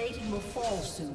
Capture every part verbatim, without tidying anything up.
plating will fall soon.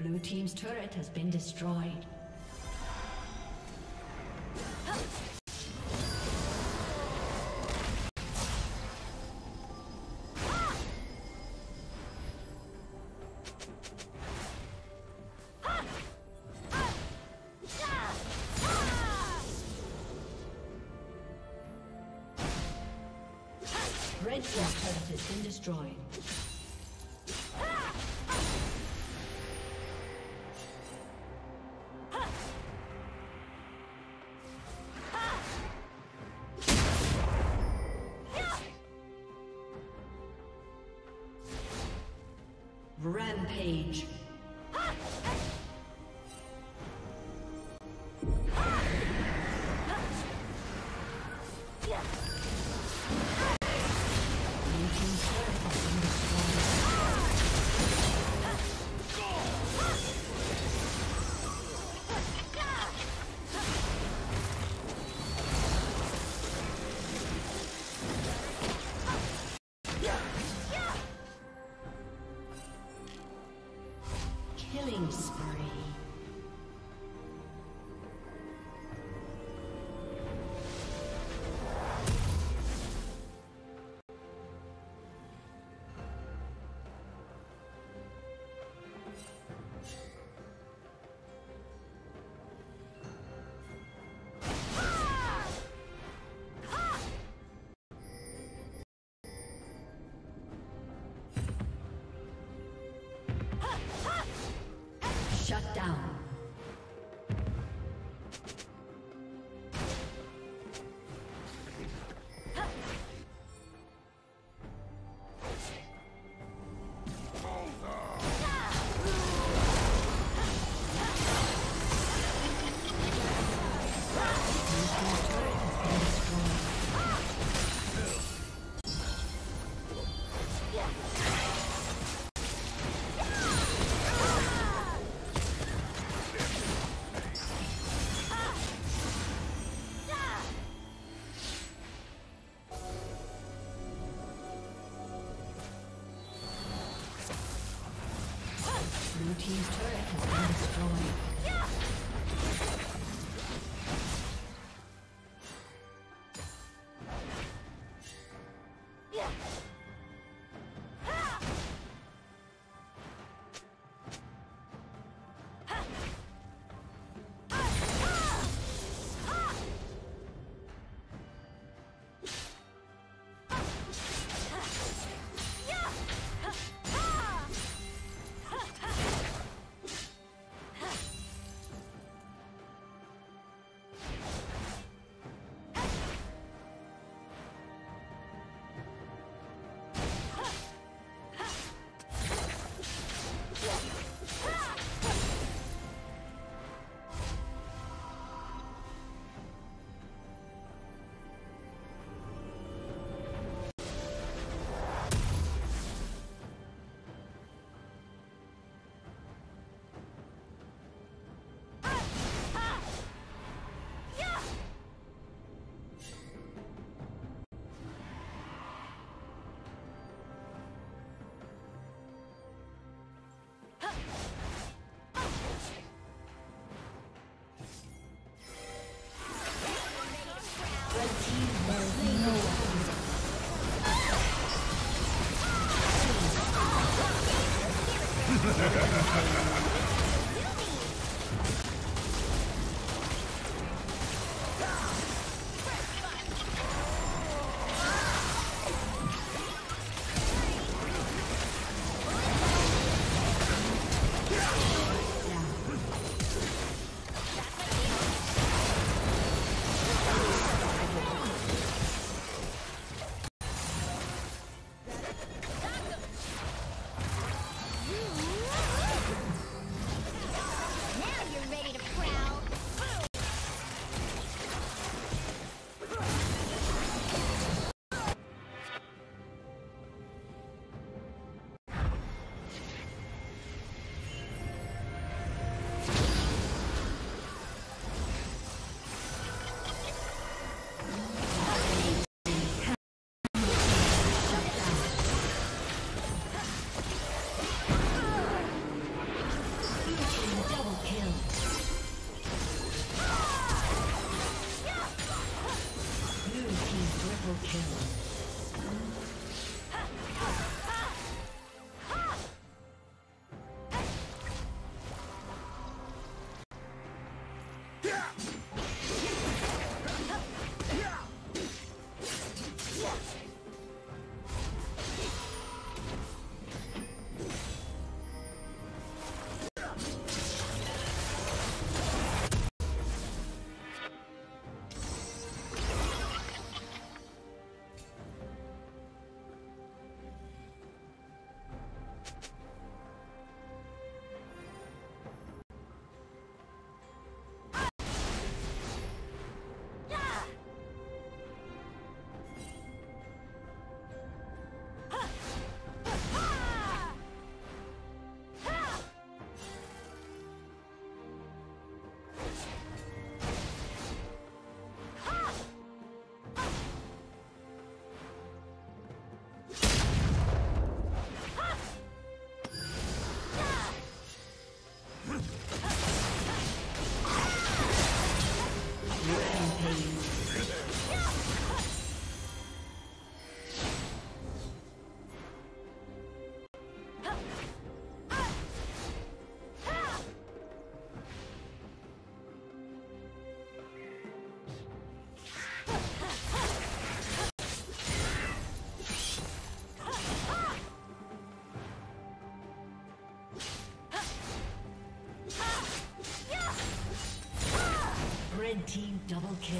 Blue team's turret has been destroyed. Red team's turret has been destroyed. Rampage. Shut down. Team's turret has been destroyed. Yeah. Red team double kill.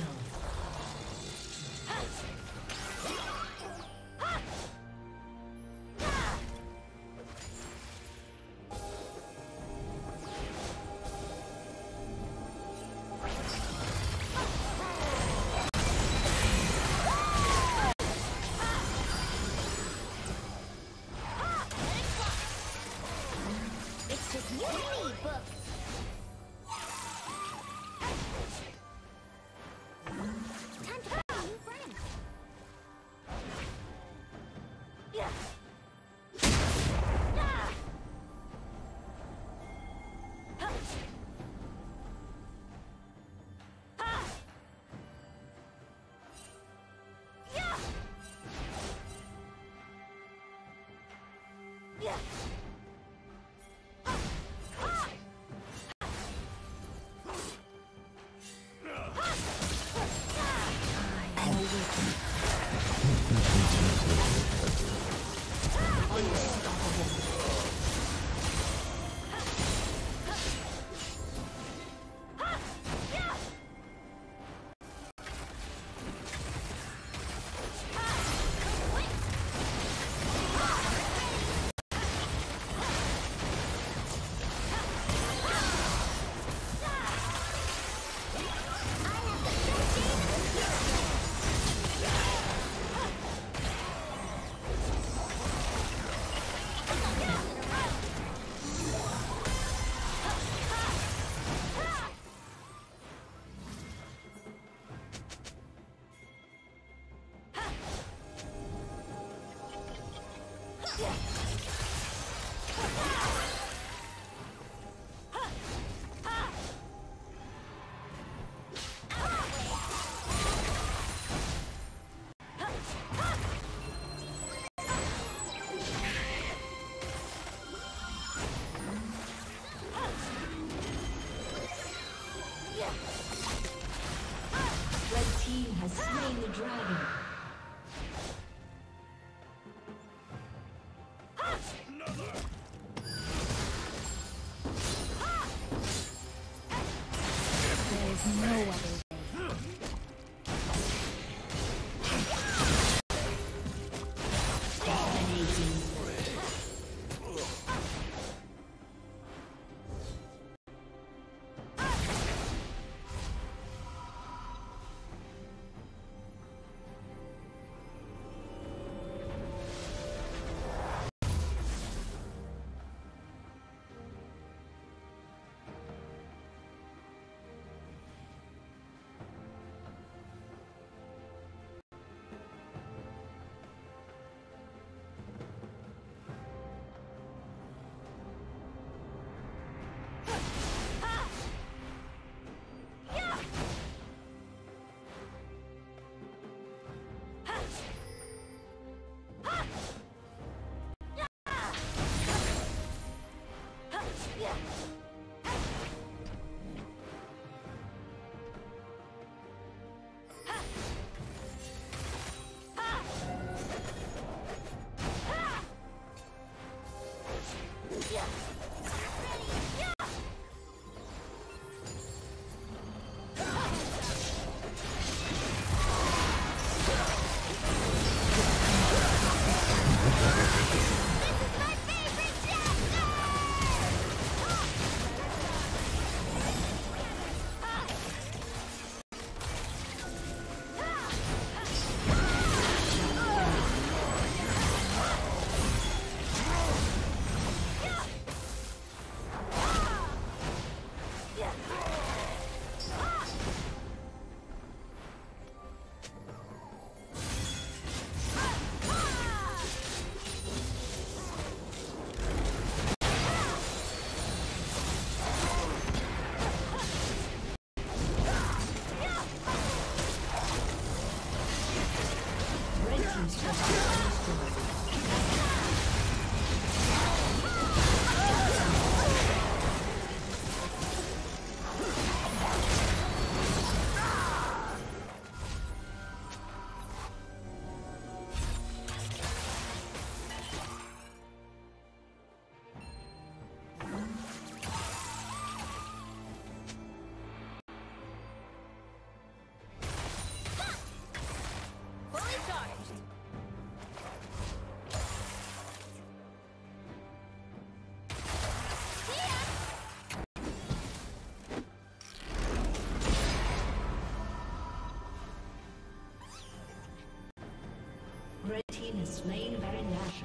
Red team has slain Baron Nashor.